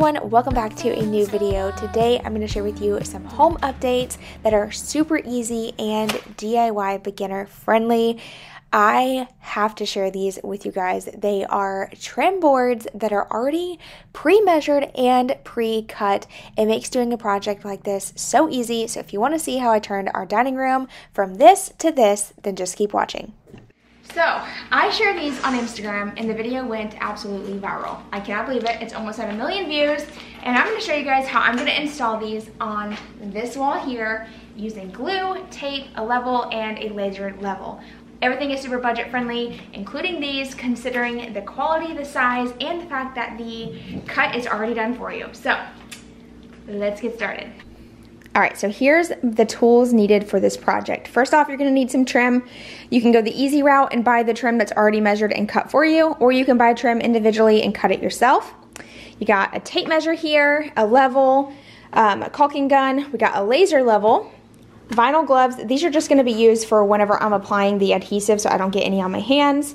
everyone, welcome back to a new video. Today I'm going to share with you some home updates that are super easy and DIY beginner friendly. I have to share these with you guys. They are trim boards that are already pre-measured and pre-cut. It makes doing a project like this so easy. So if you want to see how I turned our dining room from this to this, then just keep watching. So, I shared these on Instagram and the video went absolutely viral. I cannot believe it. It's almost at a million views. And I'm going to show you guys how I'm going to install these on this wall here using glue, tape, a level, and a laser level. Everything is super budget friendly, including these, considering the quality, the size, and the fact that the cut is already done for you. So, let's get started. All right, so here's the tools needed for this project. First off, you're gonna need some trim. You can go the easy route and buy the trim that's already measured and cut for you, or you can buy trim individually and cut it yourself. You got a tape measure here, a level, a caulking gun. We got a laser level, vinyl gloves. These are just gonna be used for whenever I'm applying the adhesive so I don't get any on my hands.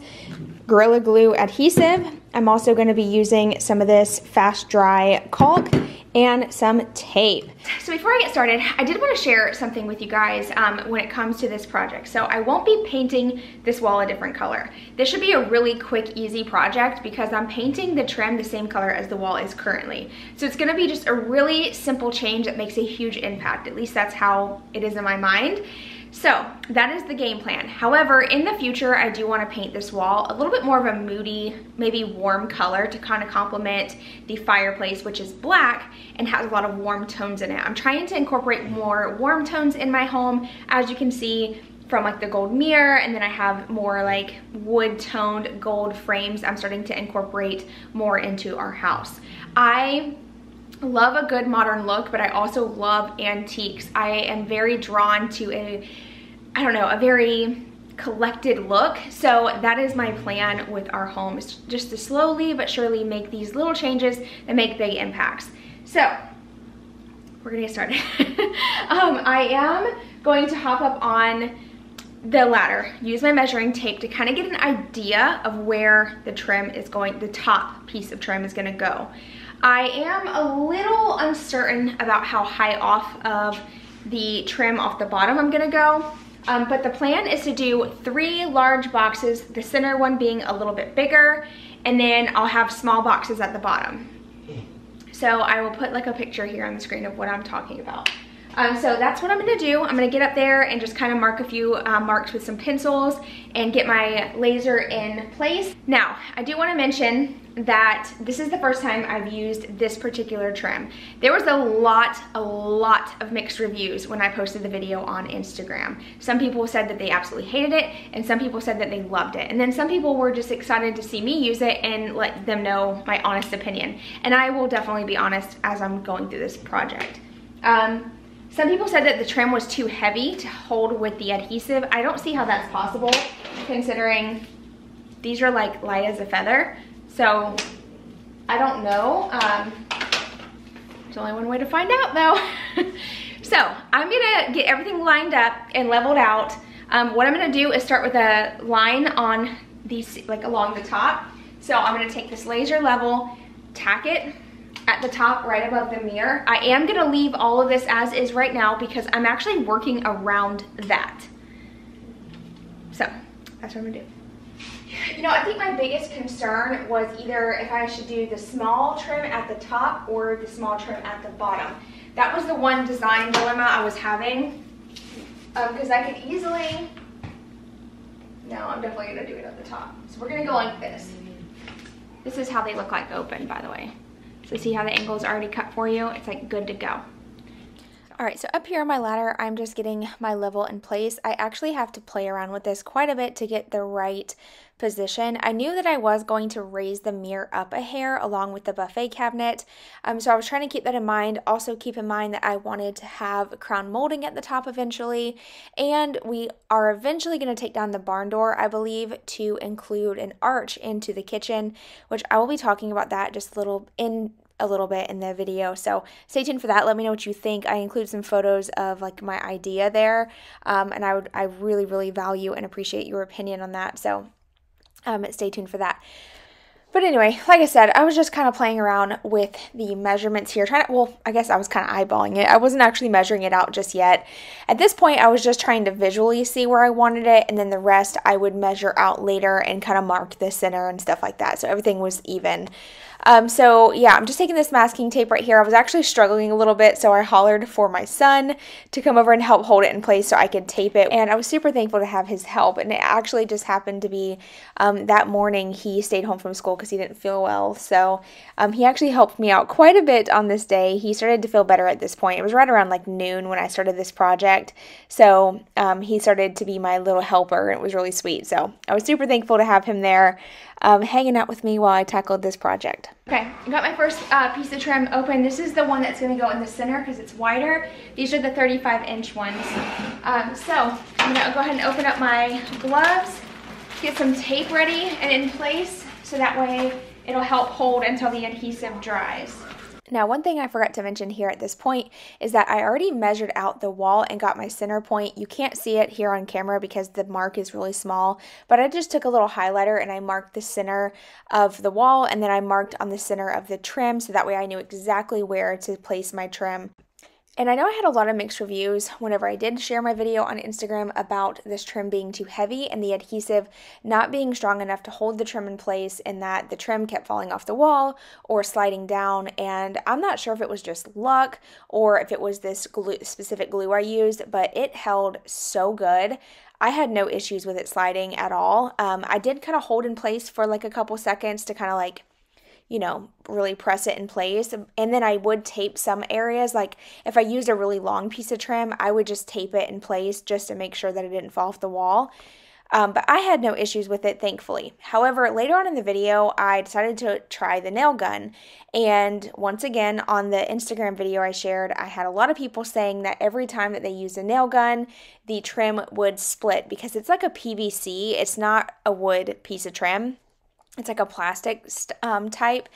Gorilla Glue adhesive. I'm also gonna be using some of this Fast Dry caulk and some tape. So before I get started, I did want to share something with you guys when it comes to this project. So I won't be painting this wall a different color. This should be a really quick, easy project because I'm painting the trim the same color as the wall is currently. So it's going to be just a really simple change that makes a huge impact. At least that's how it is in my mind. So that is the game plan. However, in the future, I do want to paint this wall a little bit more of a moody, maybe warm color to kind of complement the fireplace, which is black and has a lot of warm tones in it. I'm trying to incorporate more warm tones in my home, as you can see from like the gold mirror, and then I have more like wood toned gold frames I'm starting to incorporate more into our house. I love a good modern look, but I also love antiques. I am very drawn to a very collected look. So that is my plan with our homes, just to slowly but surely make these little changes that make big impacts. So we're gonna get started. I am going to hop up on the ladder, use my measuring tape to kind of get an idea of where the trim is going, the top piece of trim is gonna go. I am a little uncertain about how high off of the trim off the bottom I'm gonna go, but the plan is to do 3 large boxes, the center one being a little bit bigger, and then I'll have small boxes at the bottom. So I will put like a picture here on the screen of what I'm talking about. So that's what I'm gonna do. I'm gonna get up there and just kind of mark a few marks with some pencils and get my laser in place. Now, I do wanna mention that this is the first time I've used this particular trim. There was a lot of mixed reviews when I posted the video on Instagram. Some people said that they absolutely hated it, and some people said that they loved it. And then some people were just excited to see me use it and let them know my honest opinion. And I will definitely be honest as I'm going through this project. Some people said that the trim was too heavy to hold with the adhesive. I don't see how that's possible, considering these are like light as a feather. So I don't know. There's only one way to find out though. So I'm gonna get everything lined up and leveled out. What I'm gonna do is start with a line on these, like along the top. So I'm gonna take this laser level, tack it at the top right above the mirror. I am gonna leave all of this as is right now because I'm actually working around that. So that's what I'm gonna do. You know, I think my biggest concern was either if I should do the small trim at the top or the small trim at the bottom. That was the one design dilemma I was having, because I could easily, no, I'm definitely gonna do it at the top. So we're gonna go like this. This is how they look like open, by the way. So see how the angle is already cut for you? It's like good to go. All right, so up here on my ladder, I'm just getting my level in place. I actually have to play around with this quite a bit to get the right position. I knew that I was going to raise the mirror up a hair along with the buffet cabinet, so I was trying to keep that in mind. Also keep in mind that I wanted to have crown molding at the top eventually, and we are eventually going to take down the barn door, I believe, to include an arch into the kitchen, which I will be talking about that just a little bit in the video, so stay tuned for that. Let me know what you think. I include some photos of like my idea there, and I really value and appreciate your opinion on that, so stay tuned for that. But anyway, like I said, I was just kind of playing around with the measurements here. Well, I guess I was kind of eyeballing it. I wasn't actually measuring it out just yet. At this point, I was just trying to visually see where I wanted it, and then the rest I would measure out later and kind of mark the center and stuff like that, so everything was even. So yeah, I'm just taking this masking tape right here. I was actually struggling a little bit, so I hollered for my son to come over and help hold it in place so I could tape it. And I was super thankful to have his help. And it actually just happened to be that morning he stayed home from school because he didn't feel well. So he actually helped me out quite a bit on this day. He started to feel better at this point. It was right around like noon when I started this project. So he started to be my little helper, and it was really sweet. So I was super thankful to have him there hanging out with me while I tackled this project. Okay, I got my first piece of trim open. This is the one that's going to go in the center because it's wider. These are the 35-inch ones. So I'm going to go ahead and open up my gloves, get some tape ready and in place, so that way it'll help hold until the adhesive dries. Now, one thing I forgot to mention here at this point is that I already measured out the wall and got my center point. You can't see it here on camera because the mark is really small, but I just took a little highlighter and I marked the center of the wall, and then I marked on the center of the trim, so that way I knew exactly where to place my trim. And I know I had a lot of mixed reviews whenever I did share my video on Instagram about this trim being too heavy and the adhesive not being strong enough to hold the trim in place, and that the trim kept falling off the wall or sliding down. And I'm not sure if it was just luck or if it was this specific glue I used, but it held so good. I had no issues with it sliding at all. I did kind of hold in place for like a couple seconds to kind of like, you know, really press it in place. And then I would tape some areas. Like if I used a really long piece of trim, I would just tape it in place just to make sure that it didn't fall off the wall. But I had no issues with it, thankfully. However, later on in the video, I decided to try the nail gun. And once again, on the Instagram video I shared, I had a lot of people saying that every time that they used a nail gun, the trim would split because it's like a PVC. It's not a wood piece of trim. It's like a plastic type,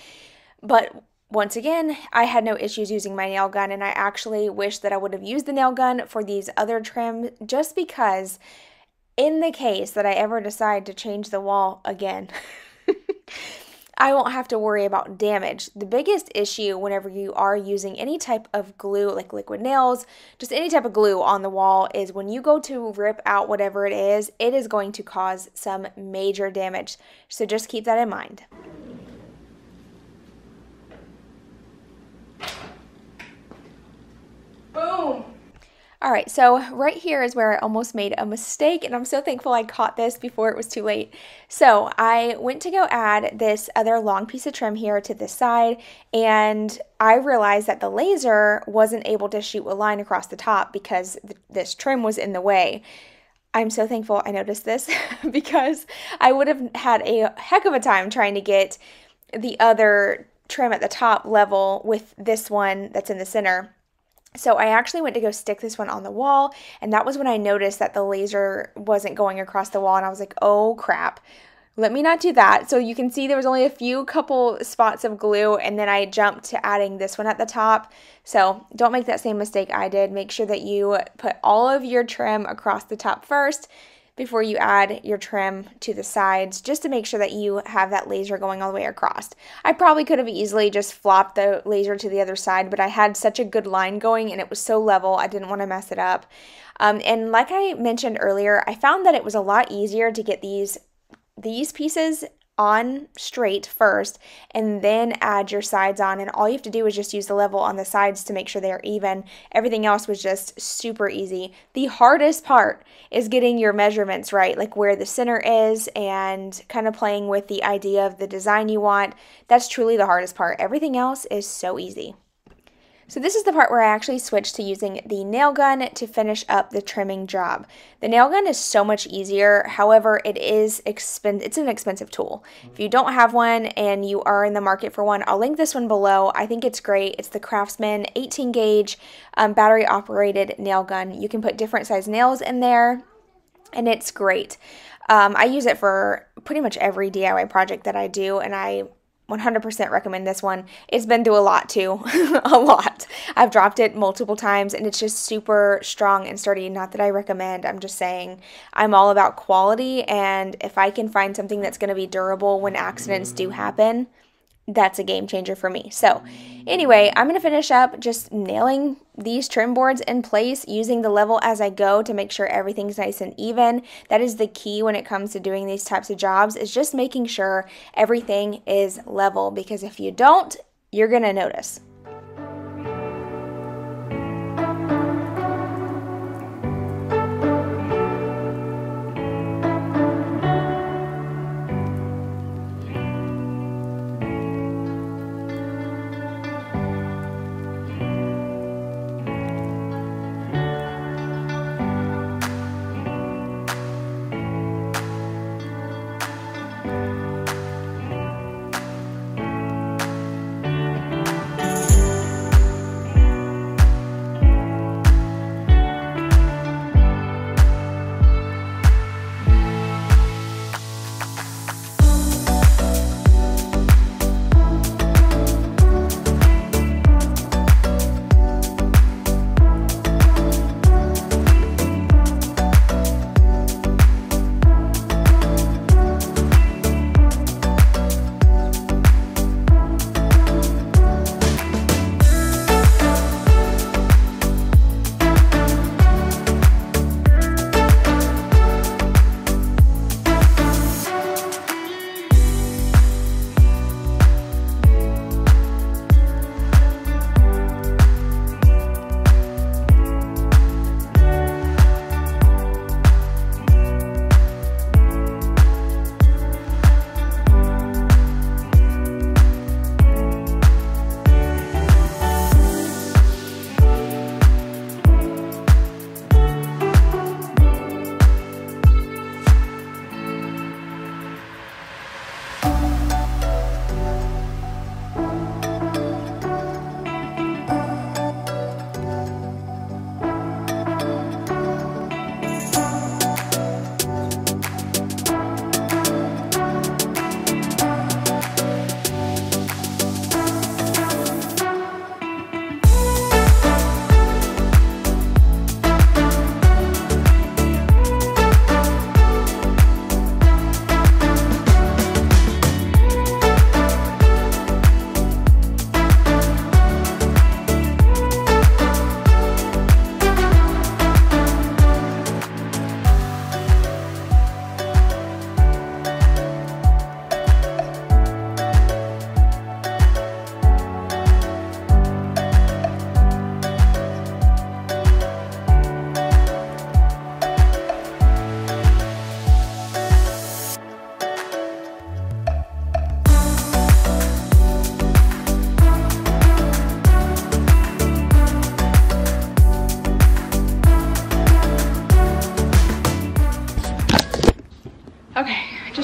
but once again, I had no issues using my nail gun, and I actually wish that I would have used the nail gun for these other trims, just because in the case that I ever decide to change the wall again, I won't have to worry about damage. The biggest issue whenever you are using any type of glue, like liquid nails, just any type of glue on the wall, is when you go to rip out whatever it is going to cause some major damage. So just keep that in mind. Boom! All right, so right here is where I almost made a mistake, and I'm so thankful I caught this before it was too late. So I went to go add this other long piece of trim here to the side, and I realized that the laser wasn't able to shoot a line across the top because this trim was in the way. I'm so thankful I noticed this because I would have had a heck of a time trying to get the other trim at the top level with this one that's in the center. So I actually went to go stick this one on the wall, and that was when I noticed that the laser wasn't going across the wall, and I was like, oh crap, let me not do that. So you can see there was only a couple spots of glue, and then I jumped to adding this one at the top. So don't make that same mistake I did. Make sure that you put all of your trim across the top first before you add your trim to the sides, just to make sure that you have that laser going all the way across. I probably could have easily just flopped the laser to the other side, but I had such a good line going and it was so level, I didn't want to mess it up. And like I mentioned earlier, I found that it was a lot easier to get these pieces on straight first and then add your sides on, and all you have to do is just use the level on the sides to make sure they're even. Everything else was just super easy. The hardest part is getting your measurements right, like where the center is and kind of playing with the idea of the design you want. That's truly the hardest part. Everything else is so easy. So this is the part where I actually switched to using the nail gun to finish up the trimming job. The nail gun is so much easier. However, it's an expensive tool. If you don't have one and you are in the market for one, I'll link this one below. I think it's great. It's the Craftsman 18 gauge battery operated nail gun. You can put different size nails in there, and it's great. I use it for pretty much every DIY project that I do, and I 100% recommend this one. It's been through a lot too, a lot. I've dropped it multiple times and it's just super strong and sturdy. Not that I recommend, I'm just saying I'm all about quality, and if I can find something that's going to be durable when accidents do happen, that's a game changer for me. So anyway, I'm going to finish up just nailing these trim boards in place, using the level as I go to make sure everything's nice and even. That is the key when it comes to doing these types of jobs, is just making sure everything is level, because if you don't, you're going to notice.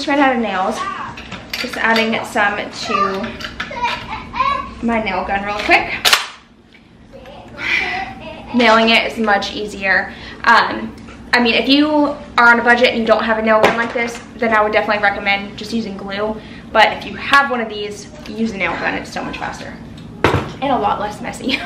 Ran out of nails. Just adding some to my nail gun real quick. Nailing it is much easier. I mean, if you are on a budget and you don't have a nail gun like this, then I would definitely recommend just using glue. But if you have one of these, use a nail gun. It's so much faster and a lot less messy.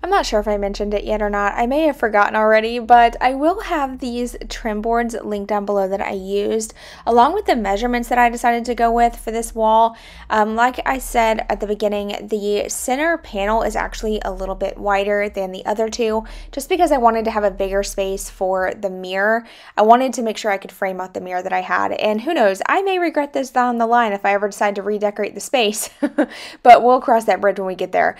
I'm not sure if I mentioned it yet or not. I may have forgotten already, but I will have these trim boards linked down below that I used, along with the measurements that I decided to go with for this wall. Like I said at the beginning, the center panel is actually a little bit wider than the other two, just because I wanted to have a bigger space for the mirror. I wanted to make sure I could frame out the mirror that I had, and who knows, I may regret this down the line if I ever decide to redecorate the space, but we'll cross that bridge when we get there.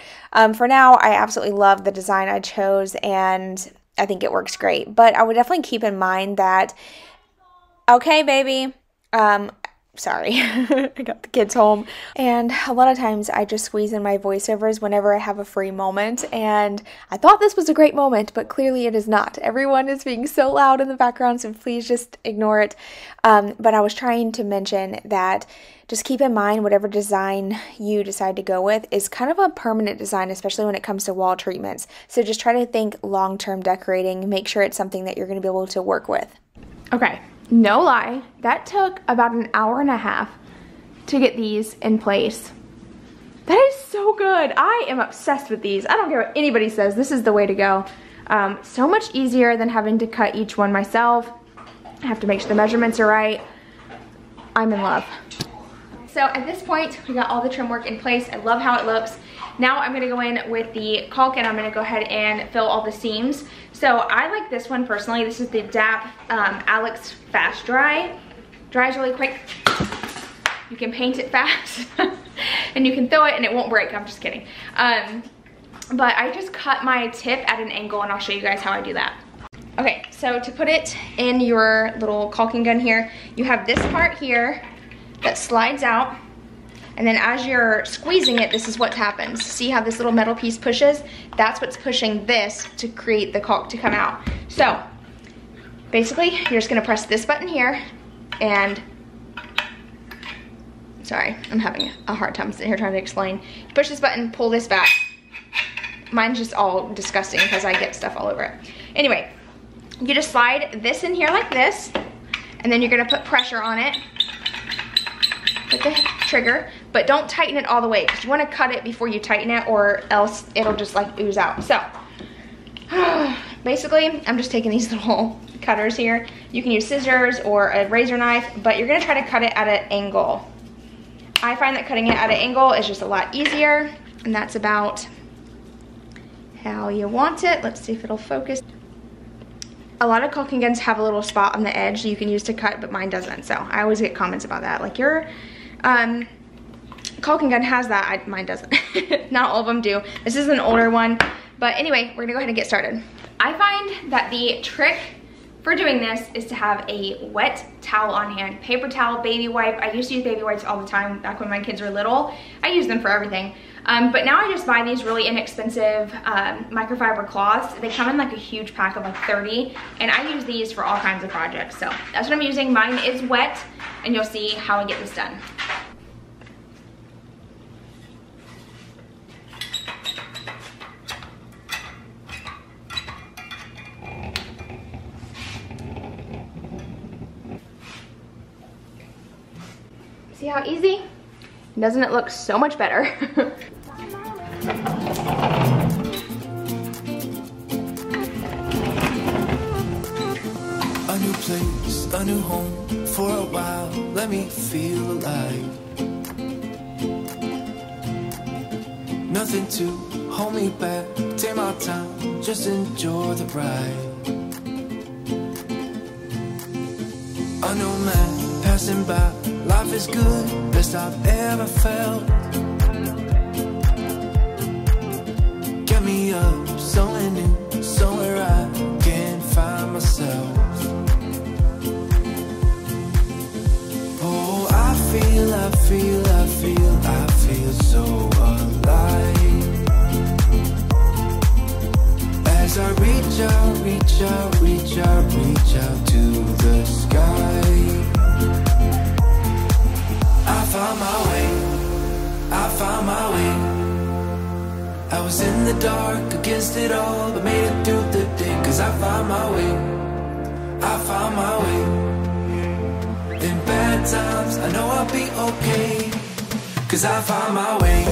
For now, I absolutely love the design I chose, and I think it works great, but I would definitely keep in mind that, okay baby, sorry, I got the kids home, and a lot of times I just squeeze in my voiceovers whenever I have a free moment, and I thought this was a great moment, but clearly it is not. Everyone is being so loud in the background, so please just ignore it. But I was trying to mention that just keep in mind whatever design you decide to go with is kind of a permanent design, especially when it comes to wall treatments. So just try to think long-term decorating, make sure it's something that you're going to be able to work with. Okay, No lie, that took about an hour and a half to get these in place. That is so good. I am obsessed with these. I don't care what anybody says. This is the way to go. So much easier than having to cut each one myself. I have to make sure the measurements are right. I'm in love. So at this point, we got all the trim work in place. I love how it looks. Now I'm gonna go in with the caulk and I'm gonna go ahead and fill all the seams. So I like this one personally. This is the DAP Alex Fast Dry. Dries really quick. You can paint it fast and you can throw it and it won't break. I'm just kidding. But I just cut my tip at an angle and I'll show you guys how I do that. Okay, so to put it in your little caulking gun here, you have this part here that slides out, and then as you're squeezing it, this is what happens. See how this little metal piece pushes? That's what's pushing this to create the caulk to come out. So basically, you're just gonna press this button here and, sorry, I'm having a hard time sitting here trying to explain. You push this button, pull this back. Mine's just all disgusting because I get stuff all over it. Anyway, you just slide this in here like this, and then you're gonna put pressure on it with the trigger, but don't tighten it all the way because you wanna cut it before you tighten it or else it'll just like ooze out. So, basically, I'm just taking these little cutters here. You can use scissors or a razor knife, but you're gonna try to cut it at an angle. I find that cutting it at an angle is just a lot easier, and that's about how you want it. Let's see if it'll focus. A lot of caulking guns have a little spot on the edge that you can use to cut, but mine doesn't, so I always get comments about that. Like, your caulking gun has that, mine doesn't. Not all of them do. This is an older one, but anyway, we're gonna go ahead and get started. I find that the trick for doing this is to have a wet towel on hand. Paper towel, baby wipe. I used to use baby wipes all the time back when my kids were little. I used them for everything. But now I just buy these really inexpensive microfiber cloths. They come in like a huge pack of like 30, and I use these for all kinds of projects. So that's what I'm using. Mine is wet, and you'll see how I get this done. See how easy? Doesn't it look so much better? A new place, a new home for a while. Let me feel alive. Nothing to hold me back. Take my time, just enjoy the ride. A new man passing by. Life is good, best I've ever felt. Get me up, somewhere new, somewhere I can find myself. Oh, I feel so alive. As I reach out to the sky. I found my way. I was in the dark against it all, but made it through the day. Cause I found my way, I found my way. In bad times, I know I'll be okay. Cause I found my way.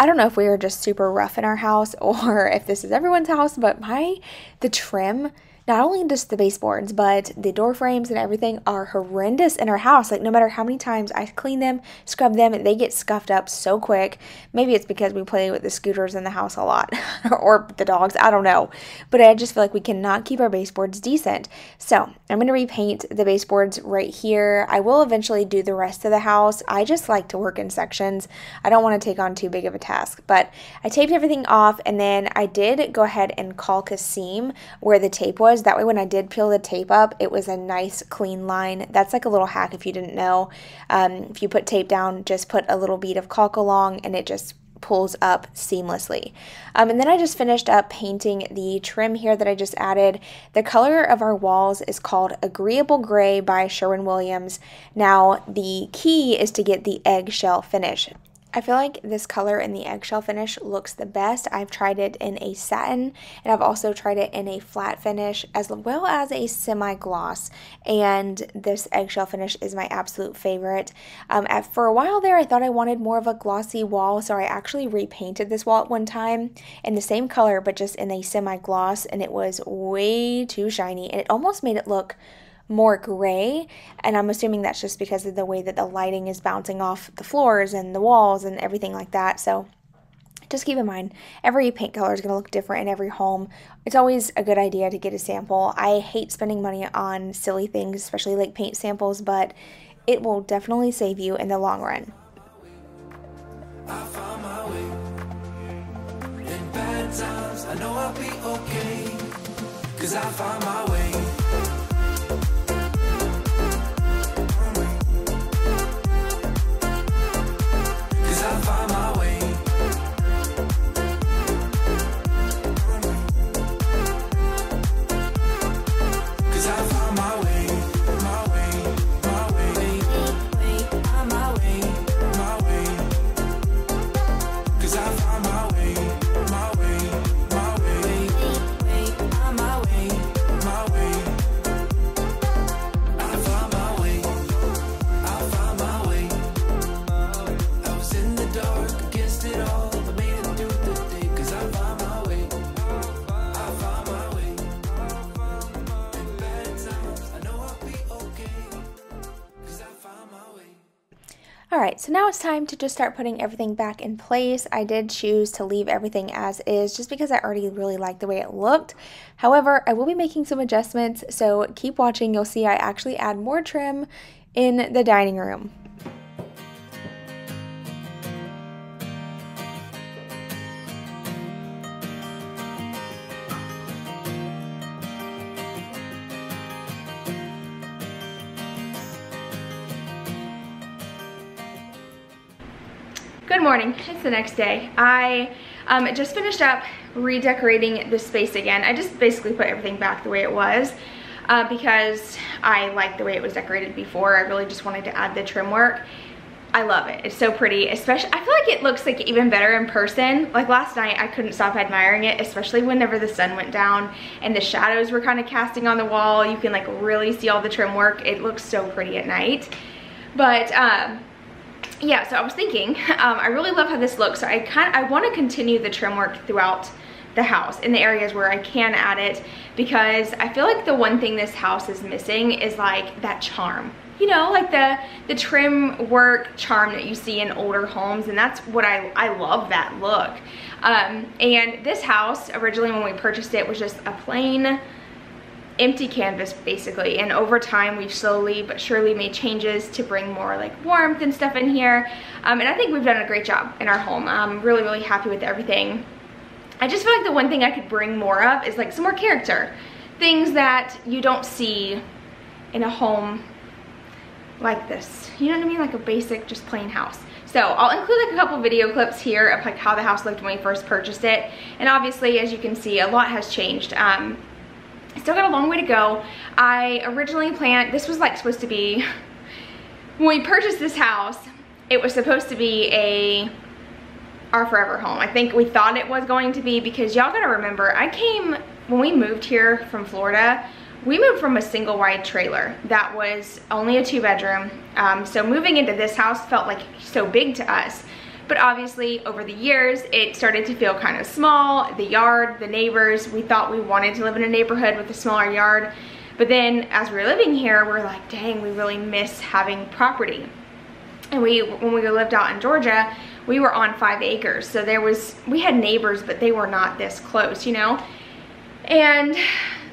I don't know if we were just super rough in our house or if this is everyone's house, but the trim Not only just the baseboards, but the door frames and everything are horrendous in our house. Like, no matter how many times I clean them, scrub them, they get scuffed up so quick. Maybe it's because we play with the scooters in the house a lot or the dogs, I don't know. But I just feel like we cannot keep our baseboards decent. So I'm going to repaint the baseboards right here. I will eventually do the rest of the house. I just like to work in sections. I don't want to take on too big of a task, but I taped everything off, and then I did go ahead and caulk a seam where the tape was. That way when I did peel the tape up, it was a nice clean line. That's like a little hack if you didn't know. If you put tape down, just put a little bead of caulk along and it just pulls up seamlessly. And then I just finished up painting the trim here that I just added. The color of our walls is called Agreeable Gray by Sherwin-Williams. Now the key is to get the eggshell finish. I feel like this color in the eggshell finish looks the best. I've tried it in a satin, and I've also tried it in a flat finish as well as a semi-gloss, and this eggshell finish is my absolute favorite. For a while there, I thought I wanted more of a glossy wall, so I actually repainted this wall at one time in the same color but just in a semi-gloss, and it was way too shiny, and it almost made it look more gray, and I'm assuming that's just because of the way that the lighting is bouncing off the floors and the walls and everything like that. So just keep in mind, every paint color is going to look different in every home. It's always a good idea to get a sample. I hate spending money on silly things, especially like paint samples, but it will definitely save you in the long run. I found my way. In bad times, I know I'll be okay, 'cause I found my way. Alright, so now it's time to just start putting everything back in place. I did choose to leave everything as is just because I already really liked the way it looked. However, I will be making some adjustments, so keep watching. You'll see I actually add more trim in the dining room. Good morning, it's the next day. I just finished up redecorating the space again. I just basically put everything back the way it was because I liked the way it was decorated before. I really just wanted to add the trim work. I love it, it's so pretty, especially, I feel like it looks like even better in person. Like last night, I couldn't stop admiring it, especially whenever the sun went down and the shadows were kind of casting on the wall. You can like really see all the trim work. It looks so pretty at night. But yeah, so I was thinking, I really love how this looks, so I want to continue the trim work throughout the house in the areas where I can add it, because I feel like the one thing this house is missing is like that charm, you know, like the trim work charm that you see in older homes, and that's what I love that look. And this house originally when we purchased it was just a plain empty canvas basically, and over time we've slowly but surely made changes to bring more like warmth and stuff in here, and I think we've done a great job in our home. I'm really happy with everything. I just feel like the one thing I could bring more of is like some more character, things that you don't see in a home like this, you know what I mean, like a basic just plain house. So I'll include like a couple video clips here of like how the house looked when we first purchased it, and obviously as you can see a lot has changed. Still got a long way to go. I originally planned, this was like supposed to be, when we purchased this house, it was supposed to be our forever home. I think we thought it was going to be, because y'all gotta remember, when we moved here from Florida, we moved from a single wide trailer that was only a 2-bedroom. So moving into this house felt like so big to us. but obviously over the years it started to feel kind of small. The yard, the neighbors, we thought we wanted to live in a neighborhood with a smaller yard, but then as we were living here, we're like, dang, we really miss having property. And when we lived out in Georgia, we were on 5 acres, so we had neighbors, but they were not this close, you know. And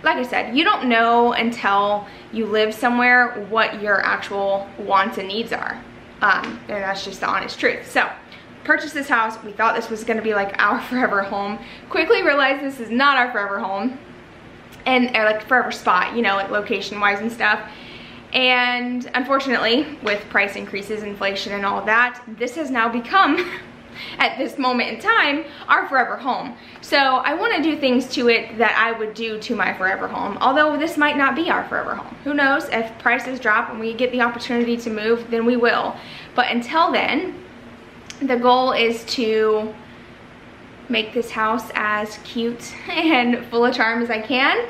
like I said, you don't know until you live somewhere what your actual wants and needs are, and that's just the honest truth. So purchased this house, we thought this was going to be like our forever home. Quickly realized this is not our forever home, and like forever spot, you know, like location wise and stuff. And unfortunately, with price increases, inflation, and all that, this has now become, at this moment in time, our forever home. So I want to do things to it that I would do to my forever home, although this might not be our forever home. Who knows? If prices drop and we get the opportunity to move, then we will. But until then, the goal is to make this house as cute and full of charm as I can.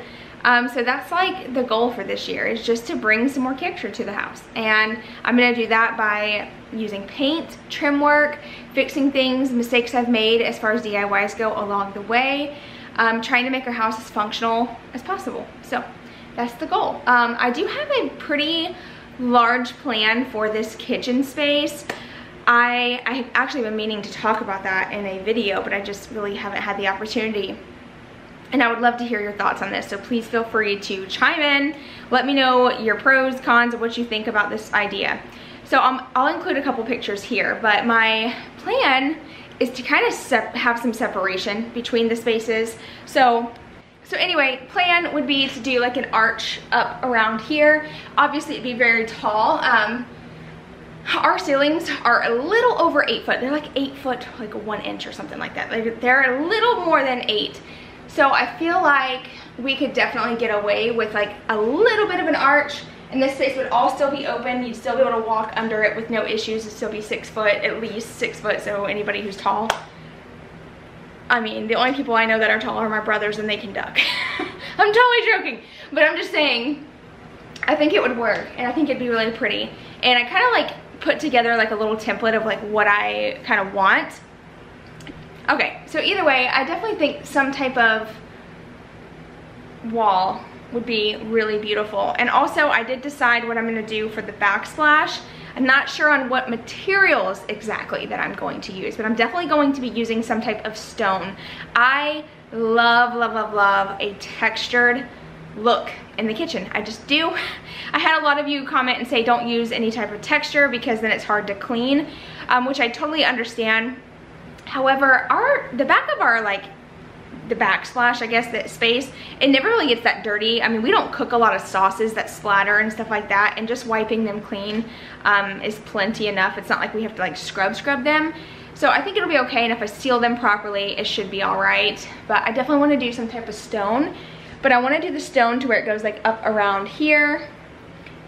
So that's like the goal for this year, is just to bring some more character to the house. And I'm going to do that by using paint, trim work, fixing things, mistakes I've made as far as DIYs go along the way, trying to make our house as functional as possible. So that's the goal. I do have a pretty large plan for this kitchen space. I have actually been meaning to talk about that in a video, but I just really haven't had the opportunity. And I would love to hear your thoughts on this, so please feel free to chime in. Let me know your pros, cons, and what you think about this idea. So I'll include a couple pictures here, but my plan is to kind of have some separation between the spaces. So anyway, plan would be to do like an arch up around here. Obviously, it'd be very tall. Our ceilings are a little over 8 foot. They're like 8 foot, like 1 inch or something like that. They're a little more than 8. So I feel like we could definitely get away with like a little bit of an arch, and this space would all still be open. You'd still be able to walk under it with no issues. It'd still be 6 foot, at least 6 foot. So anybody who's tall, I mean, the only people I know that are tall are my brothers, and they can duck. I'm totally joking, but I'm just saying, I think it would work, and I think it'd be really pretty. And I kind of like put together like a little template of like what I kind of want. Okay, so either way, I definitely think some type of wall would be really beautiful. And also, I did decide what I'm going to do for the backsplash. I'm not sure on what materials exactly that I'm going to use, but I'm definitely going to be using some type of stone. I love, love, love, love a textured look in the kitchen. I just do. I had a lot of you comment and say don't use any type of texture because then it's hard to clean, which I totally understand. However, the backsplash, I guess, that space, it never really gets that dirty. I mean, we don't cook a lot of sauces that splatter and stuff like that, and just wiping them clean is plenty enough. It's not like we have to like scrub them. So I think it'll be okay, and if I seal them properly, it should be all right. But I definitely want to do some type of stone, but I want to do the stone to where it goes like up around here,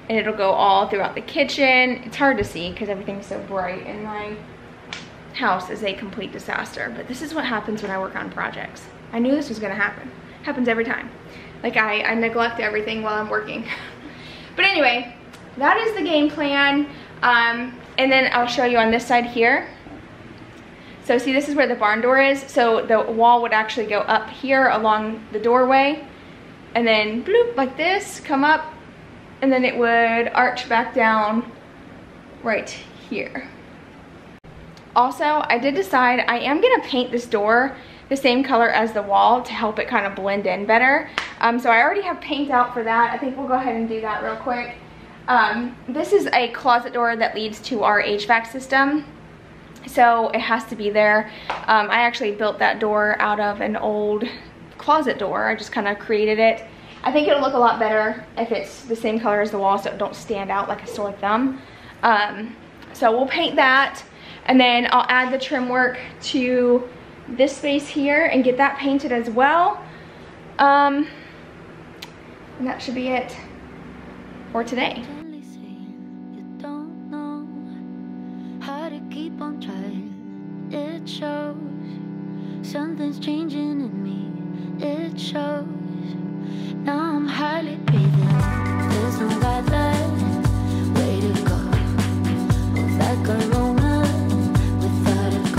and it'll go all throughout the kitchen. It's hard to see because everything's so bright and like. House is a complete disaster, but this is what happens when I work on projects. I knew this was gonna happen. It happens every time. Like I neglect everything while I'm working. But anyway, that is the game plan. And then I'll show you on this side here. So see, this is where the barn door is. So the wall would actually go up here along the doorway, and then bloop, like this, come up, and then it would arch back down right here. Also, I did decide I am going to paint this door the same color as the wall to help it kind of blend in better. So I already have paint out for that. I think we'll go ahead and do that real quick. This is a closet door that leads to our HVAC system, so it has to be there. I actually built that door out of an old closet door. I just kind of created it. I think it'll look a lot better if it's the same color as the wall so it don't stand out like a sore thumb. So we'll paint that. And then I'll add the trim work to this space here and get that painted as well. And that should be it for today. You don't know how to keep on trying. It shows something's changing in me. It shows now I'm highly breathing. There's no way to go. Like a Roma. But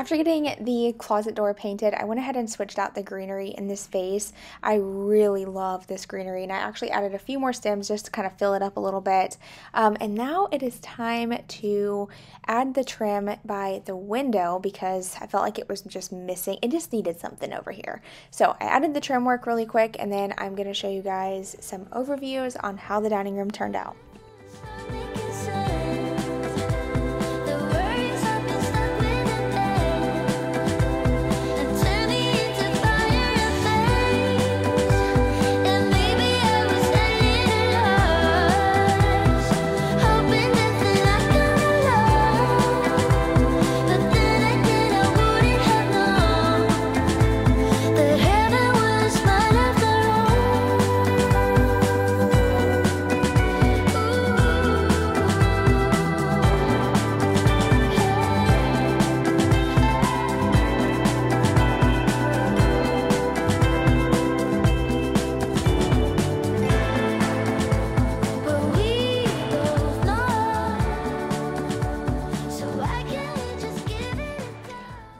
After getting the closet door painted, I went ahead and switched out the greenery in this vase. I really love this greenery, and I actually added a few more stems just to kind of fill it up a little bit. And now it is time to add the trim by the window because I felt like it was just missing. It just needed something over here. So I added the trim work really quick, and then I'm going to show you guys some overviews on how the dining room turned out.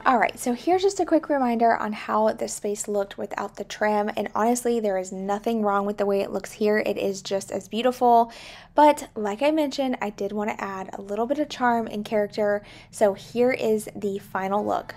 Alright, so here's just a quick reminder on how this space looked without the trim, and honestly there is nothing wrong with the way it looks here. It is just as beautiful, but like I mentioned, I did want to add a little bit of charm and character, so here is the final look.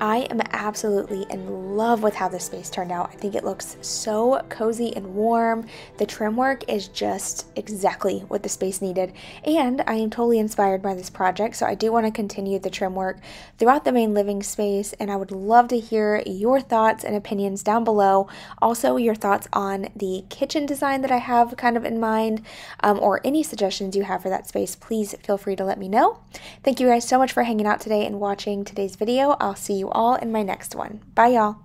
I am absolutely in love with how this space turned out. I think it looks so cozy and warm. The trim work is just exactly what the space needed, and I am totally inspired by this project, so I do want to continue the trim work throughout the main living space, and I would love to hear your thoughts and opinions down below. Also, your thoughts on the kitchen design that I have kind of in mind, or any suggestions you have for that space, please feel free to let me know. Thank you guys so much for hanging out today and watching today's video. I'll see you all in my next one. Bye, y'all.